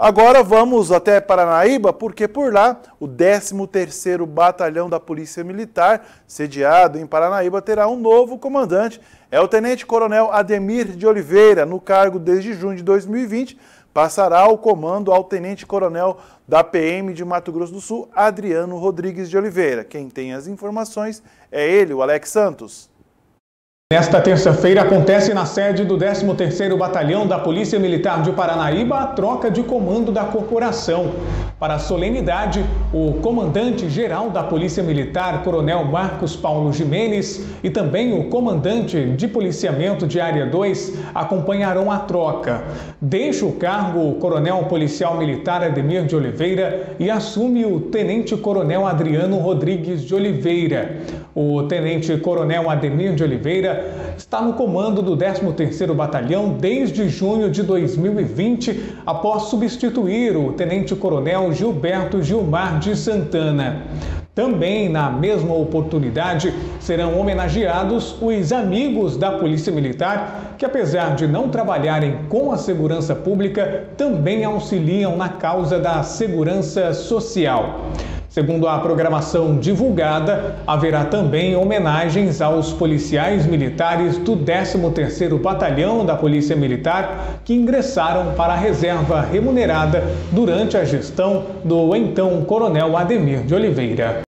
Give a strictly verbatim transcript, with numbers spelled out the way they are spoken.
Agora vamos até Paranaíba, porque por lá o décimo terceiro Batalhão da Polícia Militar, sediado em Paranaíba, terá um novo comandante. É o tenente-coronel Ademir de Oliveira, no cargo desde junho de dois mil e vinte, passará o comando ao tenente-coronel da P M de Mato Grosso do Sul, Adriano Rodrigues de Oliveira. Quem tem as informações é ele, o Alex Santos. Nesta terça-feira acontece na sede do décimo terceiro Batalhão da Polícia Militar de Paranaíba a troca de comando da corporação. Para a solenidade, o comandante-geral da Polícia Militar, coronel Marcos Paulo Gimenez, e também o comandante de policiamento de área dois acompanharão a troca. Deixa o cargo o coronel policial militar Ademir de Oliveira e assume o tenente-coronel Adriano Rodrigues de Oliveira. O tenente-coronel Ademir de Oliveira está no comando do décimo terceiro Batalhão desde junho de dois mil e vinte, após substituir o tenente-coronel Gilberto Gilmar de Santana. Também, na mesma oportunidade, serão homenageados os amigos da Polícia Militar, que apesar de não trabalharem com a segurança pública, também auxiliam na causa da segurança social. Segundo a programação divulgada, haverá também homenagens aos policiais militares do décimo terceiro Batalhão da Polícia Militar que ingressaram para a reserva remunerada durante a gestão do então coronel Ademir de Oliveira.